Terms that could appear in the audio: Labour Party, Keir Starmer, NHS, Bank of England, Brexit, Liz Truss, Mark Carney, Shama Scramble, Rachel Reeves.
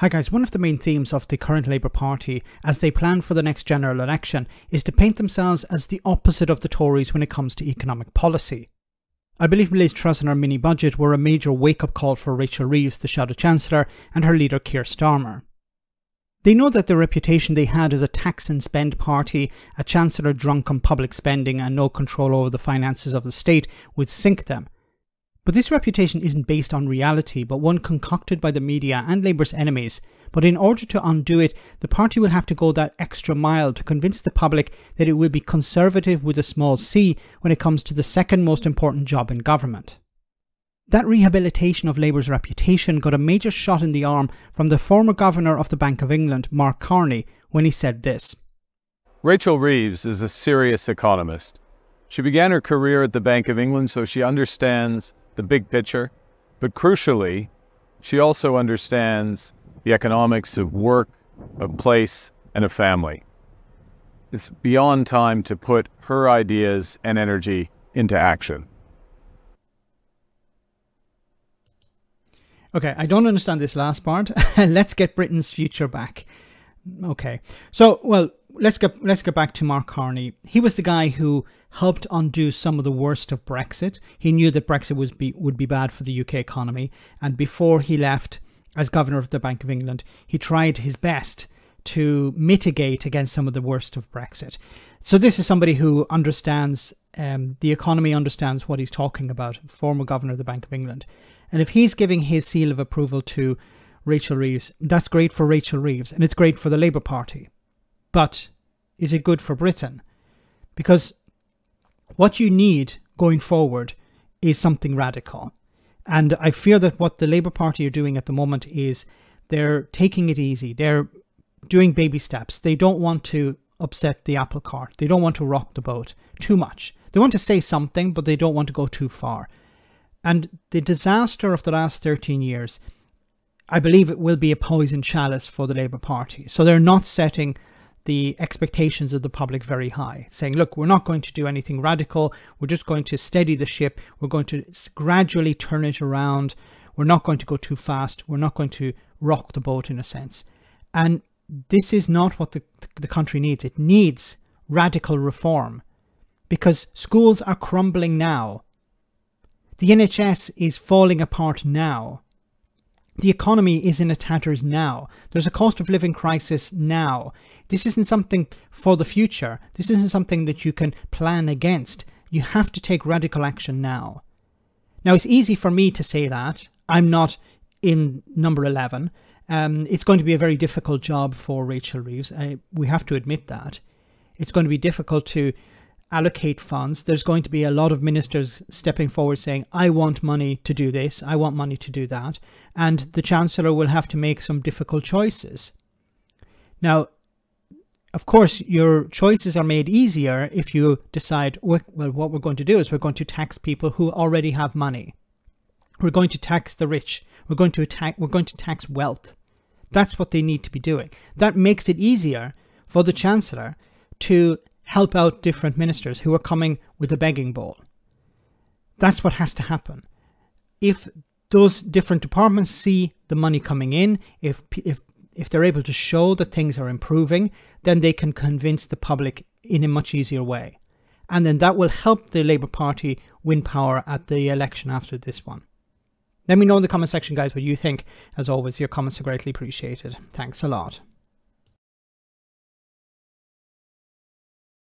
Hi guys, one of the main themes of the current Labour Party as they plan for the next general election is to paint themselves as the opposite of the Tories when it comes to economic policy. I believe Liz Truss and her mini-budget were a major wake-up call for Rachel Reeves, the Shadow Chancellor, and her leader Keir Starmer. They know that the reputation they had as a tax and spend party, a chancellor drunk on public spending and no control over the finances of the state would sink them. But this reputation isn't based on reality, but one concocted by the media and Labour's enemies. But in order to undo it, the party will have to go that extra mile to convince the public that it will be conservative with a small c when it comes to the second most important job in government. That rehabilitation of Labour's reputation got a major shot in the arm from the former governor of the Bank of England, Mark Carney, when he said this. Rachel Reeves is a serious economist. She began her career at the Bank of England, so she understands the big picture, but crucially, she also understands the economics of work, of place, and of family. It's beyond time to put her ideas and energy into action. Okay, I don't understand this last part. Let's get Britain's future back. Okay, so, well, let's get back to Mark Carney. He was the guy who helped undo some of the worst of Brexit. He knew that Brexit would be bad for the UK economy, and before he left as governor of the Bank of England, he tried his best to mitigate against some of the worst of Brexit. So this is somebody who understands the economy, understands what he's talking about, former governor of the Bank of England. And if he's giving his seal of approval to Rachel Reeves, that's great for Rachel Reeves, and it's great for the Labour Party. But is it good for Britain? Because what you need going forward is something radical. And I fear that what the Labour Party are doing at the moment is they're taking it easy. They're doing baby steps. They don't want to upset the apple cart. They don't want to rock the boat too much. They want to say something, but they don't want to go too far. And the disaster of the last 13 years, I believe it will be a poison chalice for the Labour Party. So they're not setting the expectations of the public very high, saying, look, we're not going to do anything radical. We're just going to steady the ship. We're going to gradually turn it around. We're not going to go too fast. We're not going to rock the boat in a sense. And this is not what the country needs. It needs radical reform because schools are crumbling now. The NHS is falling apart now. The economy is in a tatters now. There's a cost of living crisis now. This isn't something for the future. This isn't something that you can plan against. You have to take radical action now. Now, it's easy for me to say that. I'm not in number 11. It's going to be a very difficult job for Rachel Reeves. We have to admit that. It's going to be difficult to allocate funds. There's going to be a lot of ministers stepping forward saying, I want money to do this, I want money to do that. And the Chancellor will have to make some difficult choices. Now, of course, your choices are made easier if you decide, well, what we're going to do is we're going to tax people who already have money. We're going to tax the rich. We're going to tax wealth. That's what they need to be doing. That makes it easier for the Chancellor to help out different ministers who are coming with a begging bowl. That's what has to happen. If those different departments see the money coming in, if they're able to show that things are improving, then they can convince the public in a much easier way. And then that will help the Labour Party win power at the election after this one. Let me know in the comment section, guys, what you think. As always, your comments are greatly appreciated. Thanks a lot.